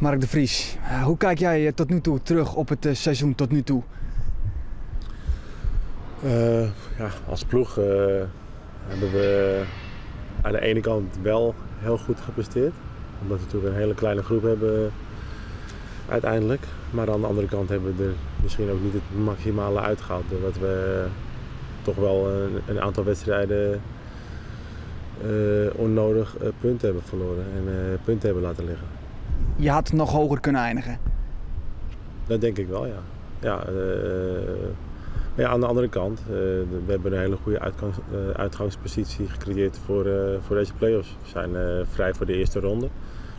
Mark de Vries, hoe kijk jij tot nu toe terug op het seizoen tot nu toe? Als ploeg hebben we aan de ene kant wel heel goed gepresteerd. Omdat we natuurlijk een hele kleine groep hebben uiteindelijk. Maar aan de andere kant hebben we er misschien ook niet het maximale uitgehaald. Doordat we toch wel een aantal wedstrijden onnodig punten hebben verloren en punten hebben laten liggen. Je had nog hoger kunnen eindigen? Dat denk ik wel, ja. Maar ja, aan de andere kant, we hebben een hele goede uitgangspositie gecreëerd voor deze play-offs. We zijn vrij voor de eerste ronde,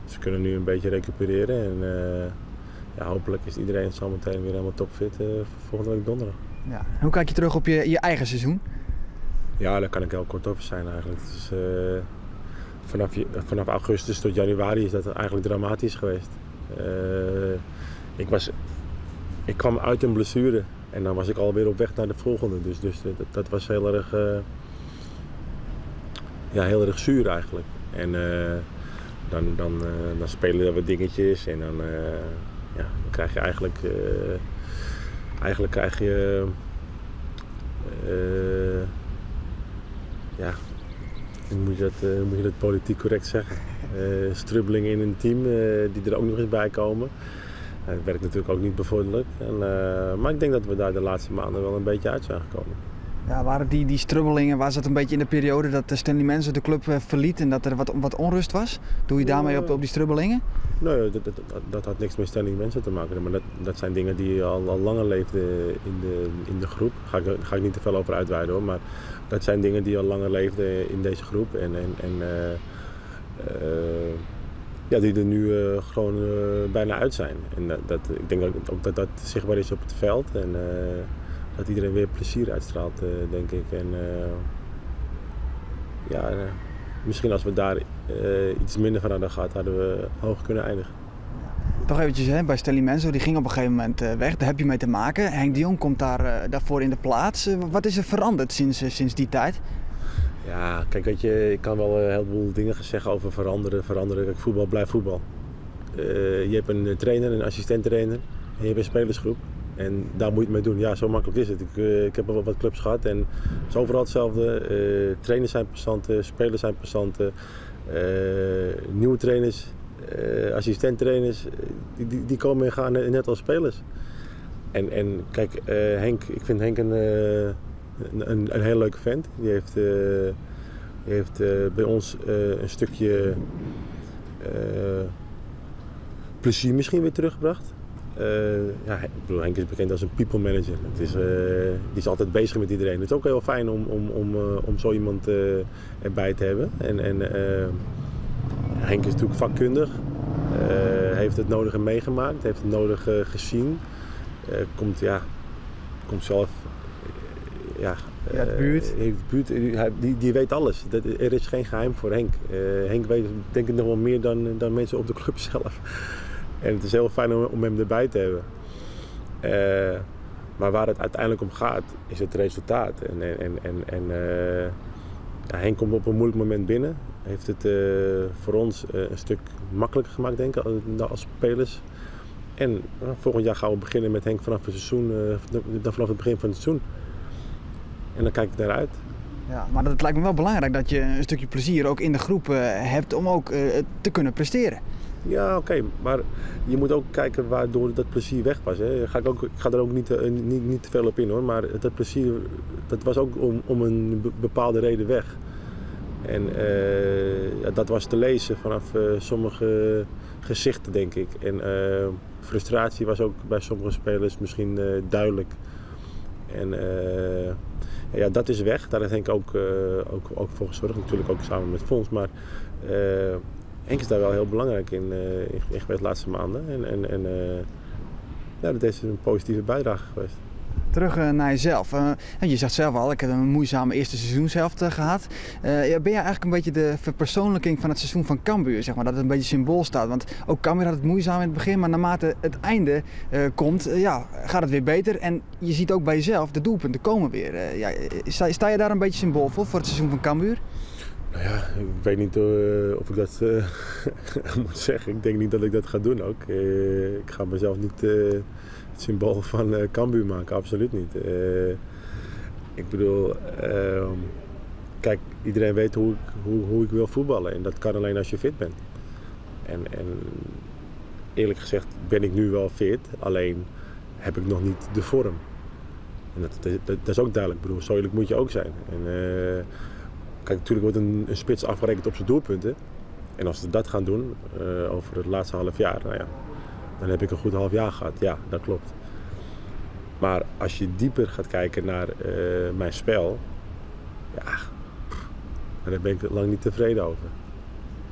dus we kunnen nu een beetje recupereren. En hopelijk is iedereen zo meteen weer helemaal topfit volgende week donderdag. Ja. Hoe kijk je terug op je eigen seizoen? Ja, daar kan ik heel kort over zijn eigenlijk. Dus, vanaf augustus tot januari is dat eigenlijk dramatisch geweest. Ik kwam uit een blessure. En dan was ik alweer op weg naar de volgende. Dus dat was heel erg zuur eigenlijk. En dan spelen we dingetjes en dan krijg je eigenlijk... Hoe moet je dat politiek correct zeggen? Strubbelingen in een team die er ook nog eens bij komen. Het werkt natuurlijk ook niet bevorderlijk. Maar ik denk dat we daar de laatste maanden wel een beetje uit zijn gekomen. Ja, waren die strubbelingen, was dat een beetje in de periode dat Stanley Mensen de club verliet en dat er wat onrust was? Doe je daarmee op die strubbelingen? Nee, dat had niks met Stanley Mensen te maken. Maar dat zijn dingen die al langer leefden in de groep. Daar ga ik niet te veel over uitweiden hoor. Maar dat zijn dingen die al langer leefden in deze groep. Die er nu gewoon bijna uit zijn. En ik denk ook dat zichtbaar is op het veld. En dat iedereen weer plezier uitstraalt, denk ik. En misschien als we daar iets minder van hadden gehad, hadden we hoog kunnen eindigen. Toch eventjes bij Stelly Menzo, die ging op een gegeven moment weg. Daar heb je mee te maken. Henk Dion komt daarvoor in de plaats. Wat is er veranderd sinds die tijd? Ja, kijk, weet je, ik kan wel een heleboel dingen zeggen over veranderen. Kijk, voetbal blijft voetbal. Je hebt een trainer, een assistent-trainer en je hebt een spelersgroep. En daar moet je het mee doen. Ja, zo makkelijk is het. Ik heb al wat clubs gehad en het is overal hetzelfde. Trainers zijn passanten, spelers zijn passanten. Nieuwe trainers, assistent-trainers, die komen en gaan net als spelers. En kijk, ik vind Henk een heel leuke vent. Die heeft, bij ons een stukje plezier misschien weer teruggebracht. Henk is bekend als een people manager. Die is altijd bezig met iedereen. Het is ook heel fijn om zo iemand erbij te hebben. En Henk is natuurlijk vakkundig. Heeft het nodige meegemaakt. Heeft het nodige gezien. Komt zelf... Die weet alles. Er is geen geheim voor Henk. Henk weet denk ik nog wel meer dan mensen op de club zelf. En het is heel fijn om hem erbij te hebben. Maar waar het uiteindelijk om gaat, is het resultaat. Henk komt op een moeilijk moment binnen. Heeft het voor ons een stuk makkelijker gemaakt, denk ik, als spelers. En volgend jaar gaan we beginnen met Henk vanaf het begin van het seizoen. En dan kijk ik naar uit. Ja, maar het lijkt me wel belangrijk dat je een stukje plezier ook in de groep hebt om ook te kunnen presteren. Ja, oké. Maar je moet ook kijken waardoor dat plezier weg was. Hè. Ik ga er ook niet te veel op in hoor. Maar dat plezier, dat was ook om een bepaalde reden weg. En dat was te lezen vanaf sommige gezichten, denk ik. En frustratie was ook bij sommige spelers misschien duidelijk. En dat is weg. Daar heeft Henk ook voor gezorgd. Natuurlijk ook samen met Fons. Maar Henk is daar wel heel belangrijk in geweest de laatste maanden. Dat is een positieve bijdrage geweest. Terug naar jezelf. Je zegt zelf al, ik heb een moeizame eerste seizoenshelft gehad. Ben jij eigenlijk een beetje de verpersoonlijking van het seizoen van Cambuur? Zeg maar, dat het een beetje symbool staat. Want ook Cambuur had het moeizaam in het begin. Maar naarmate het einde komt, gaat het weer beter. En je ziet ook bij jezelf, de doelpunten komen weer. Sta je daar een beetje symbool voor het seizoen van Cambuur? Nou ja, ik weet niet of ik dat moet zeggen. Ik denk niet dat ik dat ga doen ook. Ik ga mezelf niet het symbool van Cambuur maken, absoluut niet. Ik bedoel, kijk, iedereen weet hoe ik wil voetballen en dat kan alleen als je fit bent. En eerlijk gezegd ben ik nu wel fit, alleen heb ik nog niet de vorm. En dat is ook duidelijk, bedoel, zo eerlijk moet je ook zijn. En, kijk, natuurlijk wordt een spits afgerekend op zijn doelpunten. En als ze dat gaan doen over het laatste half jaar, nou ja, dan heb ik een goed half jaar gehad. Ja, dat klopt. Maar als je dieper gaat kijken naar mijn spel, ja, daar ben ik lang niet tevreden over.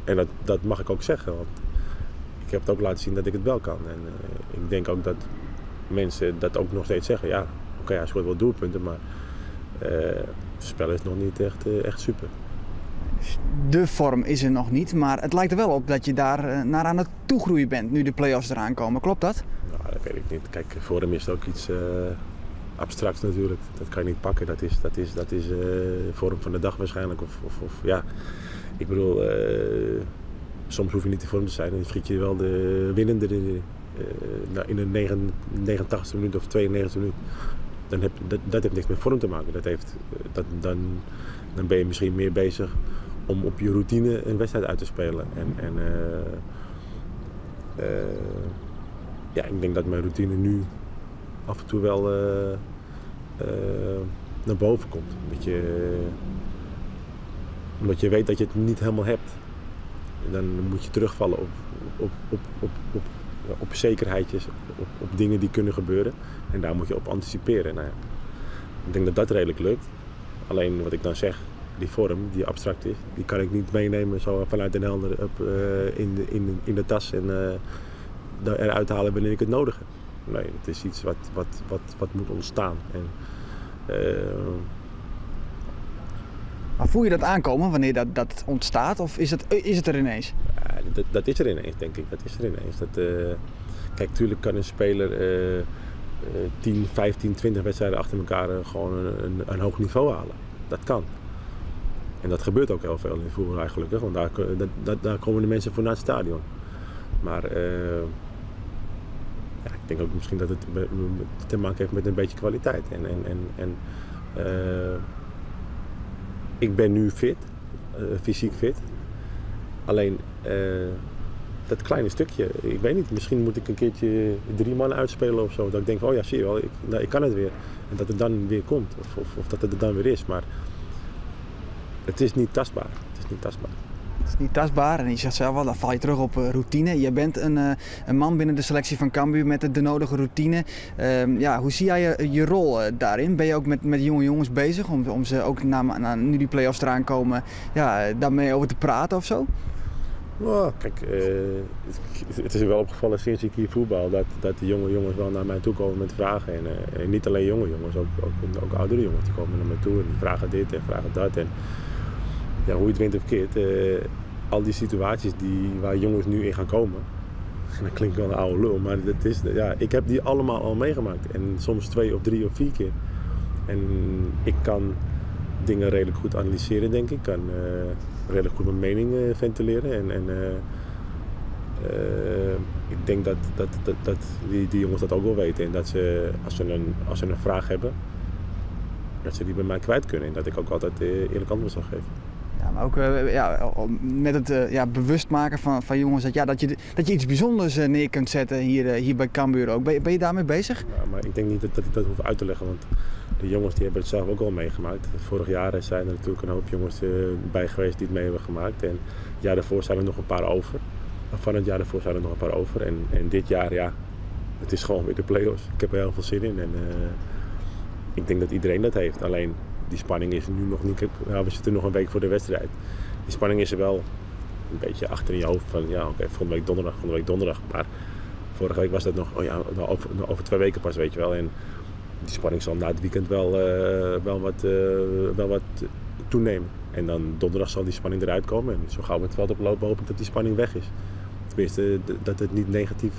En dat mag ik ook zeggen, want ik heb het ook laten zien dat ik het wel kan. En ik denk ook dat mensen dat ook nog steeds zeggen. Ja, oké, hij scoort wel doelpunten, maar het spel is nog niet echt super. De vorm is er nog niet, maar het lijkt er wel op dat je daar naar aan het toegroeien bent nu de play-offs eraan komen. Klopt dat? Nou, dat weet ik niet. Kijk, vorm is ook iets abstracts natuurlijk. Dat kan je niet pakken. Dat is de vorm van de dag waarschijnlijk. Of ja, ik bedoel, soms hoef je niet in vorm te zijn. Dan schiet je wel de winnende in de 89e minuut of 92e minuut. Dan dat heeft niks met vorm te maken. Dan ben je misschien meer bezig om op je routine een wedstrijd uit te spelen. Ja, ik denk dat mijn routine nu af en toe wel naar boven komt. Omdat je weet dat je het niet helemaal hebt. En dan moet je terugvallen op zekerheidjes, op dingen die kunnen gebeuren. En daar moet je op anticiperen. Nou ja, ik denk dat dat redelijk lukt. Alleen wat ik dan zeg, die vorm die abstract is, die kan ik niet meenemen zo vanuit Den Helder in de tas en eruit halen wanneer ik het nodig heb. Nee, het is iets wat moet ontstaan. En, maar voel je dat aankomen wanneer dat ontstaat of is het er ineens? Ja, dat is er ineens, denk ik. Dat is er ineens. Kijk, tuurlijk kan een speler 10, 15, 20 wedstrijden achter elkaar gewoon een hoog niveau halen. Dat kan. En dat gebeurt ook heel veel in voetbal eigenlijk, hè? Want daar komen de mensen voor naar het stadion. Maar ja, ik denk ook misschien dat het te maken heeft met een beetje kwaliteit. Ik ben nu fit, fysiek fit. Alleen dat kleine stukje, ik weet niet, misschien moet ik een keertje 3 mannen uitspelen of zo. Dat ik denk van, oh ja, zie je wel, ik kan het weer. En dat het dan weer komt, of dat het er dan weer is. Maar het is niet tastbaar. Het is niet tastbaar. Het is niet tastbaar en je zegt zelf wel, dan val je terug op routine. Je bent een man binnen de selectie van Cambuur met de nodige routine. Ja, hoe zie jij je rol daarin? Ben je ook met jonge jongens bezig om ze ook nu die play-offs eraan komen, ja, daarmee over te praten of zo? Nou, kijk, het is wel opgevallen sinds ik hier voetbal dat de jonge jongens wel naar mij toe komen met vragen. En niet alleen jonge jongens, ook oudere jongens die komen naar mij toe en die vragen dit en vragen dat. En, ja, hoe je het wint of keert, al die situaties waar jongens nu in gaan komen. En dat klinkt wel een oude lul, maar dat is, ja, ik heb die allemaal al meegemaakt. En soms 2 of 3 of 4 keer. En ik kan dingen redelijk goed analyseren, denk ik. Ik kan redelijk goed mijn mening ventileren. Ik denk dat die jongens dat ook wel weten. En dat ze, als ze een vraag hebben, dat ze die bij mij kwijt kunnen. En dat ik ook altijd eerlijk antwoord zal geven. Ja, maar ook ja, met het ja, bewust maken van jongens dat je iets bijzonders neer kunt zetten hier bij Cambuur ook. Ben je daarmee bezig? Ja, maar ik denk niet dat ik dat hoef uit te leggen, want de jongens die hebben het zelf ook al meegemaakt. Vorig jaar zijn er natuurlijk een hoop jongens bij geweest die het mee hebben gemaakt. En het jaar daarvoor zijn er nog een paar over. Van het jaar daarvoor zijn er nog een paar over. En dit jaar, ja, het is gewoon weer de play-offs. Ik heb er heel veel zin in en ik denk dat iedereen dat heeft. Alleen, die spanning is nu nog niet. Nou, we zitten nog een week voor de wedstrijd. Die spanning is er wel een beetje achter in je hoofd van ja, oké, volgende week donderdag. Maar vorige week was dat nog, oh ja, over 2 weken pas, weet je wel. En die spanning zal na het weekend wel wat toenemen. En dan donderdag zal die spanning eruit komen. En zo gauw we het veld oplopen, hoop ik dat die spanning weg is. Tenminste, dat het niet negatief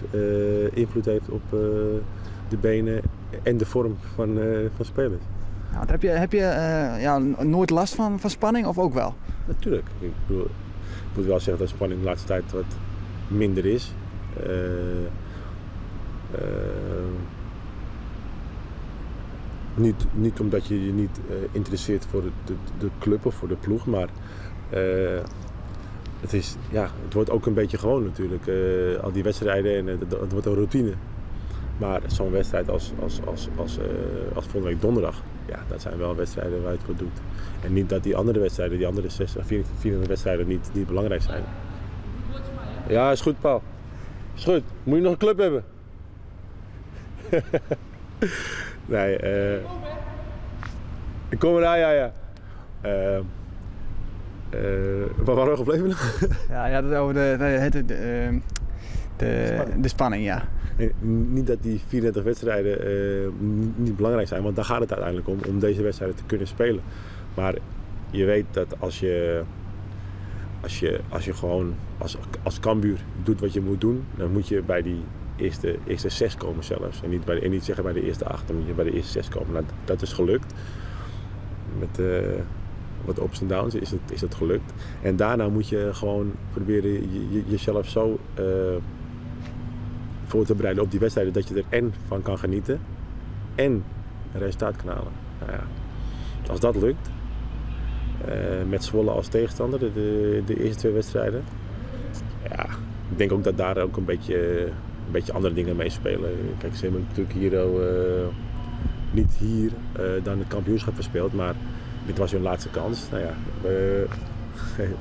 invloed heeft op de benen en de vorm van spelers. Nou, heb je nooit last van spanning of ook wel? Natuurlijk. Ik bedoel, ik moet wel zeggen dat spanning de laatste tijd wat minder is. Niet omdat je je niet interesseert voor de club of voor de ploeg, maar het wordt ook een beetje gewoon natuurlijk. Al die wedstrijden en het wordt een routine. Maar zo'n wedstrijd als volgende week donderdag, ja, dat zijn wel wedstrijden waar je het voor doet. En niet dat die andere wedstrijden, die andere 24 wedstrijden niet belangrijk zijn. Ja, is goed, Paul. Is goed. Moet je nog een club hebben? Nee, ik kom eraan, ja. Waar waren we gebleven? Ja, dat over de spanning, ja. Nee, niet dat die 34 wedstrijden niet belangrijk zijn, want daar gaat het uiteindelijk om deze wedstrijden te kunnen spelen. Maar je weet dat als je gewoon als Cambuur doet wat je moet doen, dan moet je bij die eerste 6 komen zelfs. En niet zeggen bij de eerste 8, dan moet je bij de eerste 6 komen. Nou, dat is gelukt. Met wat ups en downs is het gelukt. En daarna moet je gewoon proberen jezelf zo voor te bereiden op die wedstrijden dat je er en van kan genieten en een resultaat kan halen. Nou ja, als dat lukt, met Zwolle als tegenstander, de eerste 2 wedstrijden. Ja, ik denk ook dat daar ook een beetje andere dingen mee spelen. Kijk, ze hebben natuurlijk hier dan het kampioenschap verspeeld, maar dit was hun laatste kans. Nou ja, we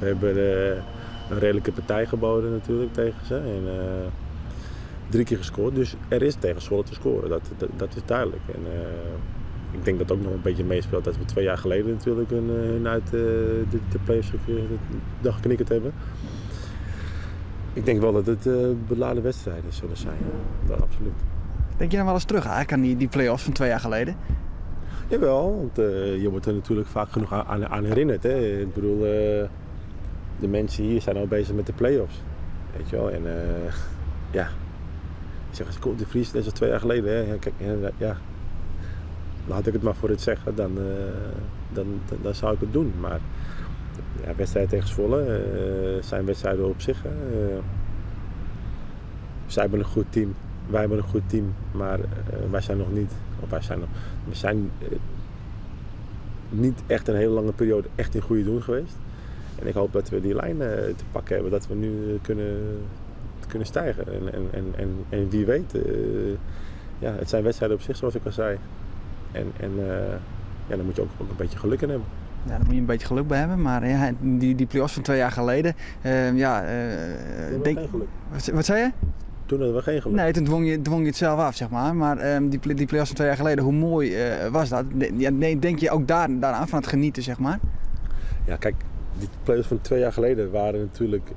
hebben een redelijke partij geboden natuurlijk tegen ze. En, 3 keer gescoord, dus er is tegen Zwolle te scoren, dat is duidelijk. En, ik denk dat ook nog een beetje meespeelt dat we 2 jaar geleden natuurlijk hun uit de playoffs geknikkerd hebben. Ik denk wel dat het beladen wedstrijden zullen zijn, dat absoluut. Denk je dan wel eens terug eigenlijk aan die play-offs van 2 jaar geleden? Jawel, want je wordt er natuurlijk vaak genoeg aan herinnerd. Hè? Ik bedoel, de mensen hier zijn al bezig met de play-offs, weet je wel. En ja, ik zeg eens, Koen de Vries, dat is al 2 jaar geleden. Hè? Kijk, ja, laat ik het maar voor het zeggen, dan zou ik het doen. Maar ja, wedstrijden tegen Zwolle zijn wedstrijden op zich. Zij hebben een goed team, wij hebben een goed team, maar wij zijn nog niet. We zijn niet echt een hele lange periode echt in goede doen geweest. En ik hoop dat we die lijn te pakken hebben, dat we nu kunnen stijgen. En wie weet, ja, het zijn wedstrijden op zich, zoals ik al zei. En dan moet je ook een beetje geluk in hebben. Ja, daar moet je een beetje geluk bij hebben, maar ja, die play-offs van 2 jaar geleden, Wat zei je? Toen hadden we geen geluk. Nee, toen dwong je het zelf af, zeg maar. Maar die play-offs van 2 jaar geleden, hoe mooi was dat? Denk je ook daaraan van het genieten, zeg maar? Ja, kijk, die play-offs van 2 jaar geleden waren natuurlijk...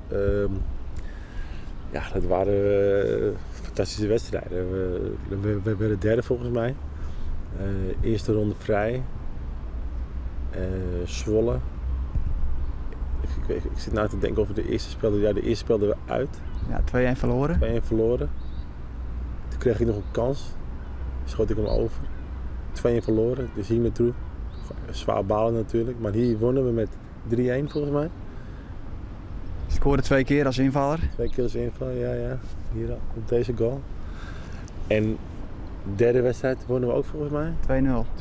dat waren fantastische wedstrijden. We werden 3e volgens mij. Eerste ronde vrij. Zwolle. Ik zit na te denken over de eerste speelden. Ja, de eerste speelden we uit. Ja, 2-1 verloren. 2-1 verloren. Toen kreeg ik nog een kans. Schoot ik hem over. 2-1 verloren, dus hier naartoe. Zwaar balen natuurlijk, maar hier wonnen we met 3-1 volgens mij. Scoorde 2 keer als invaller. 2 keer als invaller, ja. Hier op deze goal. En de 3e wedstrijd wonnen we ook volgens mij.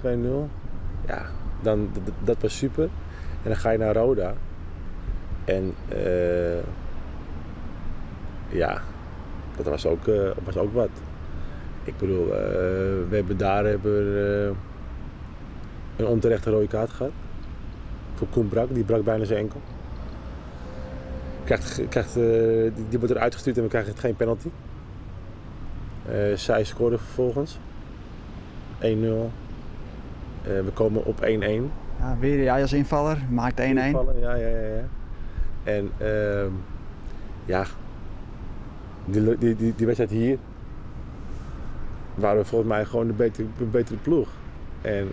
2-0. Ja, dan, dat was super. En dan ga je naar Roda. En ja, dat was ook wat. Ik bedoel, we hebben een onterechte rode kaart gehad. Voor Koen Brak, die brak bijna zijn enkel. Die wordt eruit gestuurd en we krijgen geen penalty. Zij scoorde vervolgens. 1-0. We komen op 1-1. Ja, weer jij als invaller, maakt 1-1. Ja. En ja, die wedstrijd hier waren we volgens mij gewoon de betere ploeg. En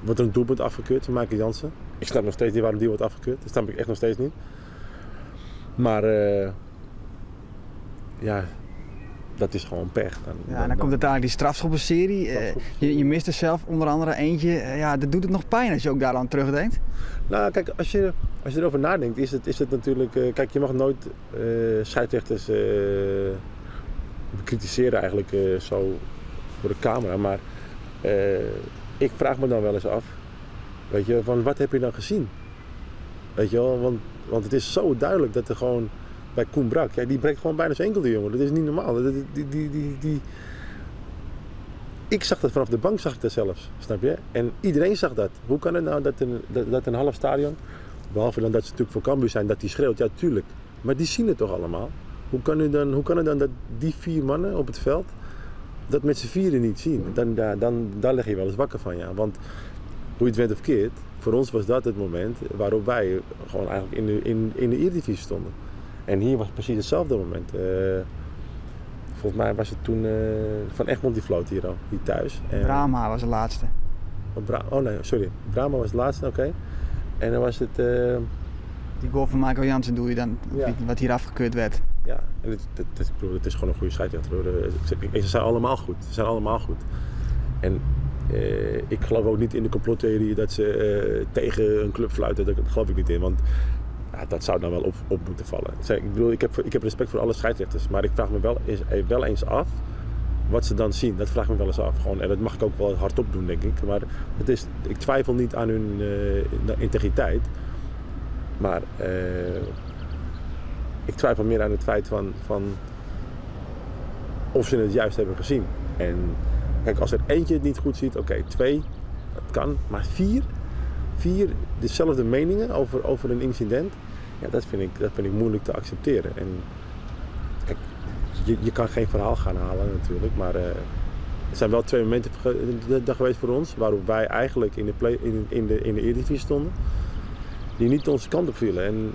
wordt een doelpunt afgekeurd van Maaike Jansen. Ik snap nog steeds niet waarom die wordt afgekeurd. Dat snap ik echt nog steeds niet. Maar ja, dat is gewoon pech. Dan komt uiteindelijk die strafschoppenserie. Je mist er zelf onder andere eentje. Dat doet het nog pijn als je ook daaraan terugdenkt. Nou, kijk, als je erover nadenkt, is het natuurlijk... kijk, je mag nooit scheidsrechters bekritiseren eigenlijk zo voor de camera. Maar ik vraag me dan wel eens af, weet je, van wat heb je dan gezien? Weet je wel, want het is zo duidelijk dat er gewoon... Bij Koen Brak, die breekt gewoon bijna zijn enkel, die jongen. Dat is niet normaal. Ik zag dat vanaf de bank, zag ik dat zelfs, snap je? En iedereen zag dat. Hoe kan het nou dat een half stadion, behalve dan dat ze natuurlijk voor Cambuur zijn, dat die schreeuwt, ja tuurlijk. Maar die zien het toch allemaal? Hoe kan het dan dat die vier mannen op het veld dat met z'n vieren niet zien? Daar leg je wel eens wakker van, ja. Want hoe je het went of keert, voor ons was dat het moment waarop wij gewoon eigenlijk in de Eredivisie stonden. En hier was precies hetzelfde moment. Volgens mij was het toen Van Egmond die floot hier al, hier thuis. En Brahma was de laatste. Brahma was de laatste, oké. En dan was het... Die goal van Maaike Jansen doe je dan, ja. Wat hier afgekeurd werd. Ja, en het is gewoon een goede scheidsrechter. Ze zijn allemaal goed, En ik geloof ook niet in de complottheorie dat ze tegen een club fluiten. Dat geloof ik niet in, want... Ja, dat zou dan wel op moeten vallen. Ik bedoel, ik heb respect voor alle scheidsrechters, maar ik vraag me wel eens af wat ze dan zien. Dat vraag ik me wel eens af. Gewoon, en dat mag ik ook wel hardop doen, denk ik. Maar ik twijfel niet aan hun integriteit. Maar ik twijfel meer aan het feit van of ze het juist hebben gezien. En kijk, als er eentje het niet goed ziet, oké, 2, dat kan. Maar 4 dezelfde meningen over een incident, ja, dat vind ik moeilijk te accepteren. En kijk, je kan geen verhaal gaan halen natuurlijk, maar er zijn wel 2 momenten geweest voor ons waarop wij eigenlijk in de Eredivisie stonden, die niet onze kant op vielen. En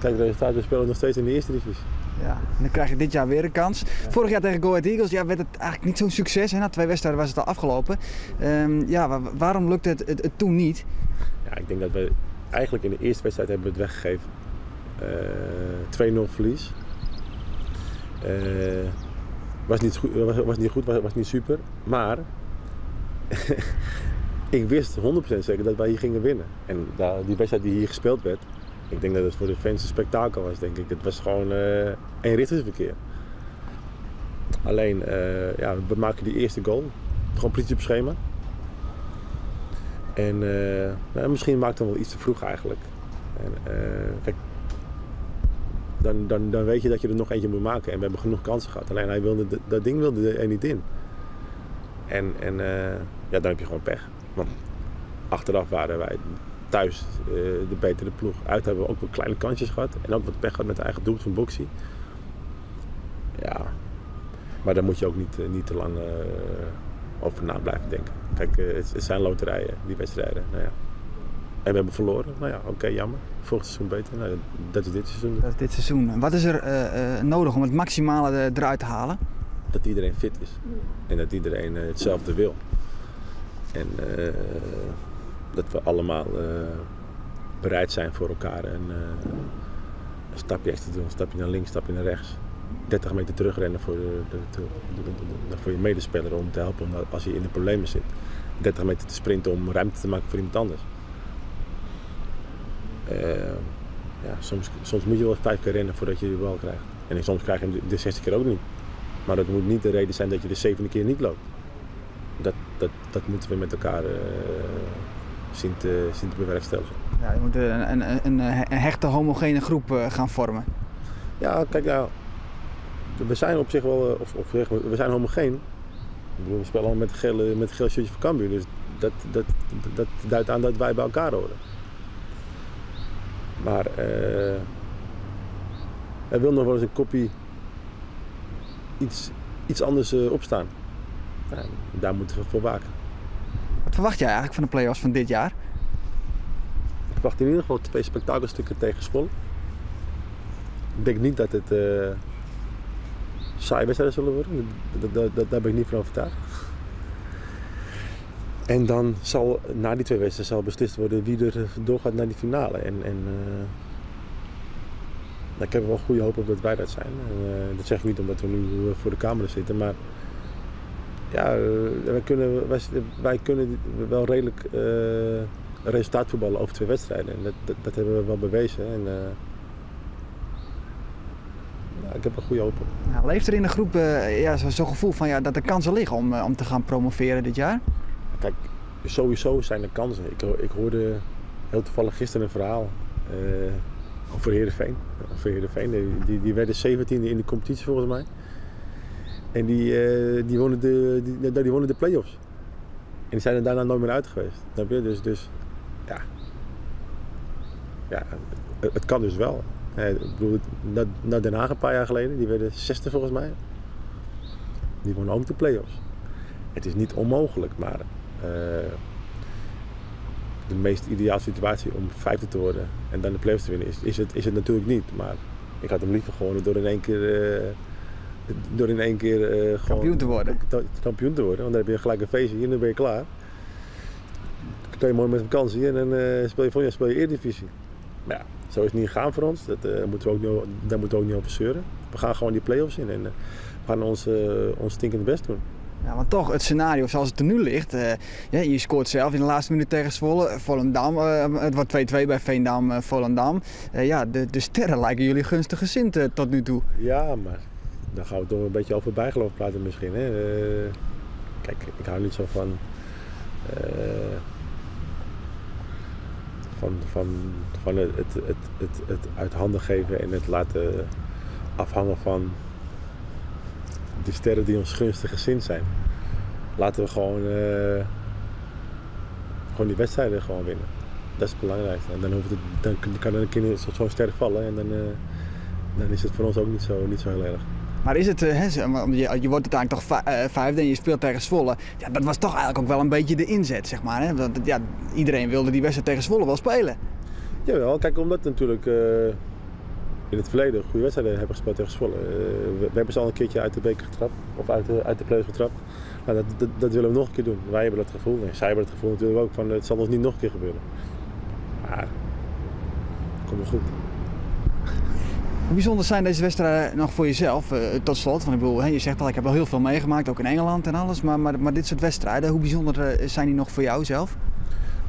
kijk, de resultaten, we spelen nog steeds in de eerste divisie. Ja, en dan krijg je dit jaar weer een kans. Ja. Vorig jaar tegen Go Ahead Eagles werd het eigenlijk niet zo'n succes. Hè? Na 2 wedstrijden was het al afgelopen. Waarom lukte het toen niet? Ja, ik denk dat we eigenlijk in de eerste wedstrijd hebben we het weggegeven. 2-0 verlies. Was niet super. Maar ik wist 100% zeker dat wij hier gingen winnen. En die wedstrijd die hier gespeeld werd... Ik denk dat het voor de fans een spektakel was, denk ik. Het was gewoon eenrichtingsverkeer. Alleen, we maken die eerste goal. Gewoon politie op schema. En misschien maakt het wel iets te vroeg eigenlijk. En, kijk, dan weet je dat je er nog eentje moet maken. En we hebben genoeg kansen gehad. Alleen, hij wilde dat ding wilde er niet in. En dan heb je gewoon pech. Want achteraf waren wij... Thuis de betere ploeg. Uit hebben we ook wel kleine kansjes gehad. En ook wat pech gehad met de eigen doelpunt van Boxie. Ja. Maar daar moet je ook niet te lang over na blijven denken. Kijk, het zijn loterijen, die wedstrijden. Nou ja. En we hebben verloren. Nou ja, oké, jammer. Volgend seizoen beter. Nou, dat is dit seizoen. Dat is dit seizoen. En wat is er nodig om het maximale eruit te halen? Dat iedereen fit is. En dat iedereen hetzelfde wil. En... dat we allemaal bereid zijn voor elkaar en een stapje extra doen, een stapje naar links, een stapje naar rechts. 30 meter terugrennen voor je medespeler om te helpen als hij in de problemen zit. 30 meter te sprinten om ruimte te maken voor iemand anders. Soms moet je wel 5 keer rennen voordat je de bal krijgt. En soms krijg je hem de 6e keer ook niet. Maar dat moet niet de reden zijn dat je de 7e keer niet loopt. Dat moeten we met elkaar... zien te bewerkstelligen. Ja, je moet een hechte homogene groep gaan vormen. Ja, kijk nou, we zijn op zich wel, we zijn homogeen. Ik bedoel, we spelen al met een geel shirtje van Cambuur, dus dat duidt aan dat wij bij elkaar horen. Maar er wil nog wel eens een kopie iets anders opstaan. Ja, daar moeten we voor waken. Wat verwacht jij eigenlijk van de play-offs van dit jaar? Ik verwacht in ieder geval 2 spektakelstukken tegen Zwolle. Ik denk niet dat het saaie wedstrijden zullen worden. Daar ben ik niet van overtuigd. En dan zal na die 2 wedstrijden beslist worden wie er doorgaat naar die finale. En Ik heb wel goede hoop op dat wij dat zijn. Dat zeg ik niet omdat we nu voor de camera zitten, maar ja, wij kunnen wel redelijk resultaat voetballen over 2 wedstrijden. En dat hebben we wel bewezen. En, ik heb er goede hoop op. Nou, leeft er in de groep zo'n gevoel van, ja, dat er kansen liggen om te gaan promoveren dit jaar? Kijk, sowieso zijn er kansen. Ik hoorde heel toevallig gisteren een verhaal over Heerenveen. Die werden 17e in de competitie volgens mij. En die wonnen de play-offs. En die zijn er daarna nooit meer uit geweest. Snap je? Dus ja, het kan dus wel. Ik bedoel, naar Den Haag een paar jaar geleden, die werden 60e volgens mij. Die wonnen ook de play-offs. Het is niet onmogelijk, maar de meest ideale situatie om 5e te worden en dan de play-offs te winnen is het natuurlijk niet. Maar ik had hem liever gewonnen door in één keer kampioen te worden. Want dan heb je gelijk een feestje en dan ben je klaar. Dan kun je mooi met vakantie en dan speel je Eredivisie. Maar ja, zo is het niet gegaan voor ons. Daar moeten we ook niet over zeuren. We gaan gewoon die play-offs in en we gaan ons stinkend best doen. Ja, want toch, het scenario zoals het er nu ligt, je scoort zelf in de laatste minuut tegen Zwolle, Volendam, het wordt 2-2 bij Veendam, Volendam. De sterren lijken jullie gunstig gezind tot nu toe. Ja, maar daar gaan we toch een beetje over bijgeloof praten misschien. Hè? Kijk, ik hou niet zo van het uit handen geven en het laten afhangen van de sterren die ons gunstig gezind zijn. Laten we gewoon die wedstrijden gewoon winnen. Dat is het belangrijkste. En dan kan een kind zo'n ster vallen en dan is het voor ons ook niet zo heel erg. Maar is het, je wordt uiteindelijk toch 5e en je speelt tegen Zwolle. Ja, dat was toch eigenlijk ook wel een beetje de inzet, zeg maar. Hè? Want ja, iedereen wilde die wedstrijd tegen Zwolle wel spelen. Jawel, kijk, omdat natuurlijk in het verleden goede wedstrijden hebben gespeeld tegen Zwolle. We hebben ze al een keertje uit de beker getrapt, of uit de play-offs getrapt. Nou, dat willen we nog een keer doen. Wij hebben dat gevoel, en zij hebben dat gevoel natuurlijk ook, van het zal ons niet nog een keer gebeuren. Maar, kom maar goed. Hoe bijzonder zijn deze wedstrijden nog voor jezelf, tot slot? Want ik bedoel, je zegt al, ik heb al heel veel meegemaakt, ook in Engeland en alles. Maar dit soort wedstrijden, hoe bijzonder zijn die nog voor jou zelf?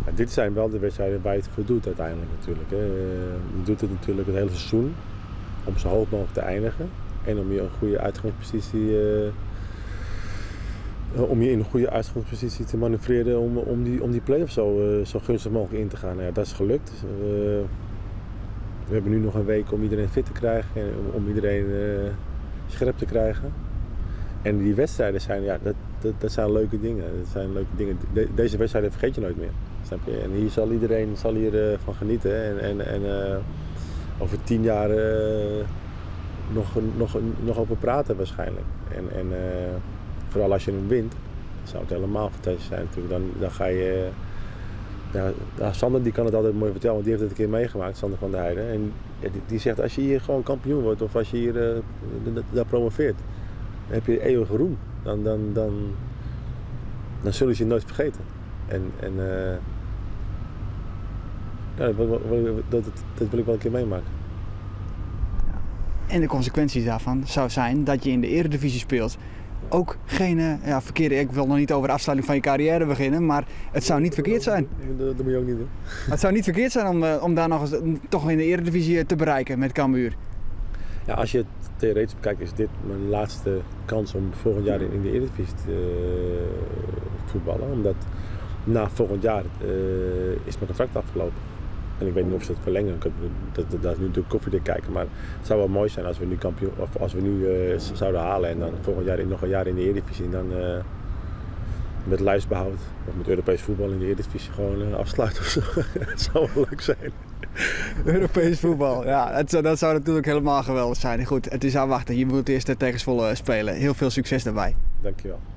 Ja, dit zijn wel de wedstrijden waar je het voor doet uiteindelijk natuurlijk. Hè. Je doet het natuurlijk het hele seizoen om zo hoog mogelijk te eindigen. En om je een goede uitgangspositie, te manoeuvreren om die play-off zo gunstig mogelijk in te gaan. Ja, dat is gelukt. We hebben nu nog een week om iedereen fit te krijgen en om iedereen scherp te krijgen. En die wedstrijden zijn, ja, dat zijn leuke dingen. Dat zijn leuke dingen. Deze wedstrijden vergeet je nooit meer. Snap je? En hier zal iedereen van genieten. Hè? En over 10 jaar nog over praten waarschijnlijk. En vooral als je hem wint, zou het helemaal fantastisch zijn natuurlijk. Dan ga je... Ja, Sander die kan het altijd mooi vertellen, want die heeft het een keer meegemaakt, Sander van der Heijden. En die zegt, als je hier gewoon kampioen wordt of als je hier daar promoveert, dan heb je eeuwige roem. Dan zullen ze je nooit vergeten. En dat wil ik wel een keer meemaken. Ja. En de consequenties daarvan zou zijn dat je in de Eredivisie speelt. Ook geen verkeerde, ik wil nog niet over de afsluiting van je carrière beginnen, maar het zou niet verkeerd zijn. Dat moet je ook niet doen. Het zou niet verkeerd zijn om daar nog eens toch in de Eredivisie te bereiken met Cambuur. Ja, als je het theoretisch bekijkt, is dit mijn laatste kans om volgend jaar in de Eredivisie te voetballen. Omdat na volgend jaar is mijn contract afgelopen. En ik weet niet of ze het verlengen. Dat is nu natuurlijk koffiedik kijken. Maar het zou wel mooi zijn als we nu zouden halen. En dan volgend jaar nog een jaar in de Eredivisie. En dan met lijstbehoud of met Europees voetbal in de Eredivisie gewoon afsluiten of zo. Dat zou wel leuk zijn. Europees voetbal, ja. Dat zou natuurlijk helemaal geweldig zijn. Goed, het is aan wachten. Je moet eerst tegen Zwolle spelen. Heel veel succes daarbij. Dankjewel.